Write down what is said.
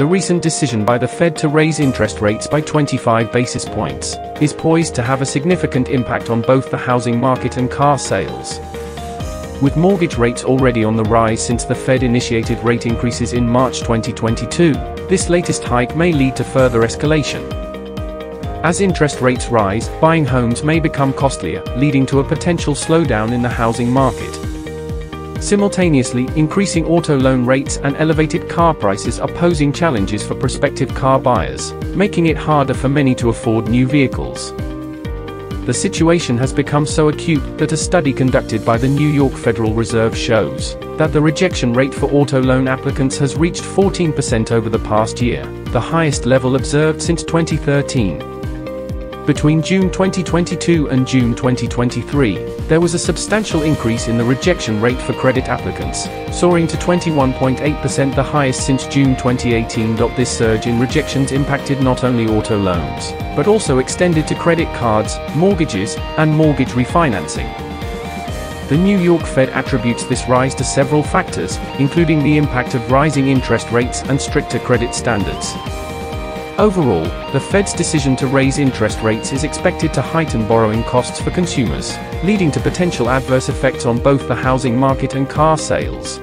The recent decision by the Fed to raise interest rates by 25 basis points is poised to have a significant impact on both the housing market and car sales. With mortgage rates already on the rise since the Fed initiated rate increases in March 2022, this latest hike may lead to further escalation. As interest rates rise, buying homes may become costlier, leading to a potential slowdown in the housing market. Simultaneously, increasing auto loan rates and elevated car prices are posing challenges for prospective car buyers, making it harder for many to afford new vehicles. The situation has become so acute that a study conducted by the New York Federal Reserve shows that the rejection rate for auto loan applicants has reached 14% over the past year, the highest level observed since 2013. Between June 2022 and June 2023, there was a substantial increase in the rejection rate for credit applicants, soaring to 21.8%, the highest since June 2018. This surge in rejections impacted not only auto loans, but also extended to credit cards, mortgages, and mortgage refinancing. The New York Fed attributes this rise to several factors, including the impact of rising interest rates and stricter credit standards. Overall, the Fed's decision to raise interest rates is expected to heighten borrowing costs for consumers, leading to potential adverse effects on both the housing market and car sales.